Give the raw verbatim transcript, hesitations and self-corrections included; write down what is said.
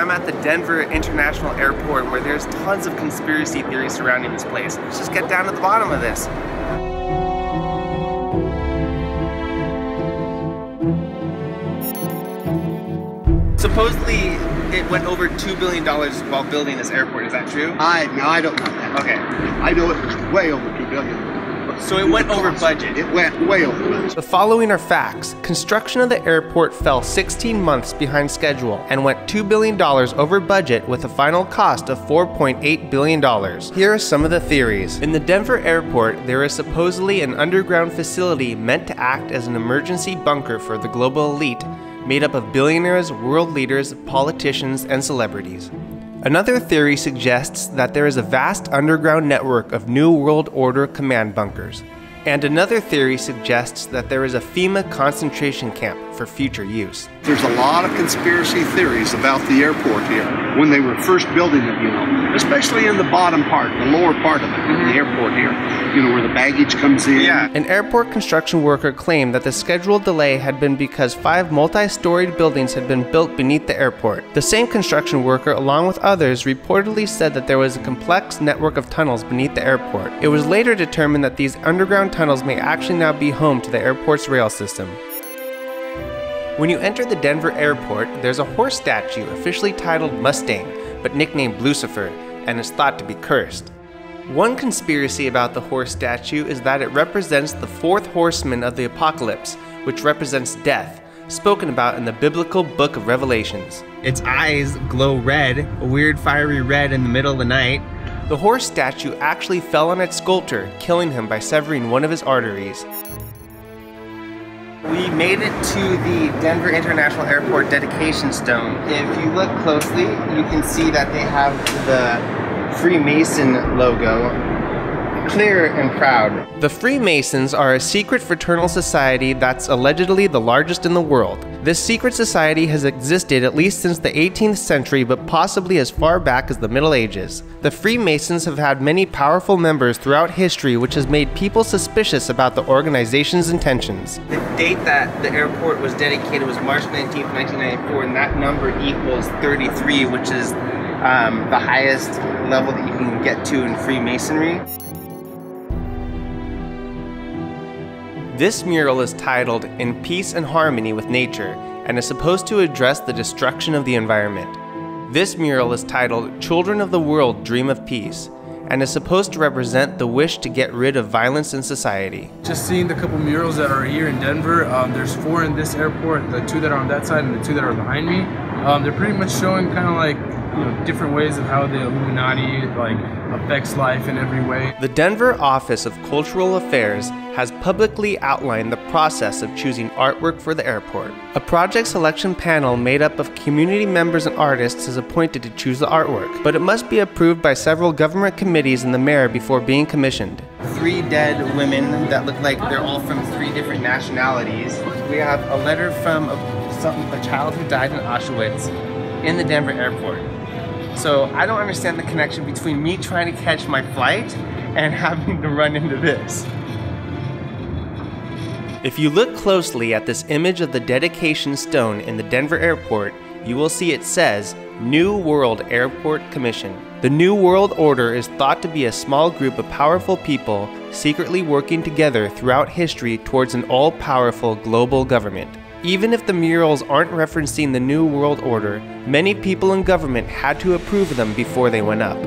I'm at the Denver International Airport where there's tons of conspiracy theories surrounding this place. Let's just get down to the bottom of this. Supposedly, it went over two billion dollars while building this airport. Is that true? I no, I don't know that. Okay. I know it was way over two billion dollars. So it went over budget. It went way over budget. The following are facts. Construction of the airport fell sixteen months behind schedule and went two billion dollars over budget with a final cost of four point eight billion dollars. Here are some of the theories. In the Denver airport, there is supposedly an underground facility meant to act as an emergency bunker for the global elite, made up of billionaires, world leaders, politicians, and celebrities. Another theory suggests that there is a vast underground network of New World Order command bunkers. And another theory suggests that there is a FEMA concentration camp for future use. There's a lot of conspiracy theories about the airport here when they were first building it, you know, especially in the bottom part, the lower part of it, mm-hmm. the airport here, you know, where the baggage comes in. Yeah. An airport construction worker claimed that the scheduled delay had been because five multi-storied buildings had been built beneath the airport. The same construction worker, along with others, reportedly said that there was a complex network of tunnels beneath the airport. It was later determined that these underground tunnels may actually now be home to the airport's rail system. When you enter the Denver airport, there's a horse statue officially titled Mustang, but nicknamed Blucifer, and is thought to be cursed. One conspiracy about the horse statue is that it represents the fourth horseman of the apocalypse, which represents death, spoken about in the biblical book of Revelations. Its eyes glow red, a weird fiery red in the middle of the night. The horse statue actually fell on its sculptor, killing him by severing one of his arteries. We made it to the Denver International Airport dedication stone. If you look closely, you can see that they have the Freemason logo, clear and proud. The Freemasons are a secret fraternal society that's allegedly the largest in the world. This secret society has existed at least since the eighteenth century, but possibly as far back as the Middle Ages. The Freemasons have had many powerful members throughout history, which has made people suspicious about the organization's intentions. The date that the airport was dedicated was March nineteenth, nineteen ninety-four, and that number equals thirty-three, which is um, the highest level that you can get to in Freemasonry. This mural is titled "In Peace and Harmony with Nature" and is supposed to address the destruction of the environment. This mural is titled "Children of the World Dream of Peace" and is supposed to represent the wish to get rid of violence in society. Just seeing the couple murals that are here in Denver, um, there's four in this airport, the two that are on that side and the two that are behind me. Um, they're pretty much showing kind of like you know, different ways of how the Illuminati like affects life in every way. The Denver Office of Cultural Affairs has publicly outlined the process of choosing artwork for the airport. A project selection panel made up of community members and artists is appointed to choose the artwork, but it must be approved by several government committees and the mayor before being commissioned. Three dead women that look like they're all from three different nationalities. We have a letter from a, a child who died in Auschwitz in the Denver airport. So I don't understand the connection between me trying to catch my flight and having to run into this. If you look closely at this image of the dedication stone in the Denver airport, you will see it says New World Airport Commission. The New World Order is thought to be a small group of powerful people secretly working together throughout history towards an all-powerful global government. Even if the murals aren't referencing the New World Order, many people in government had to approve them before they went up.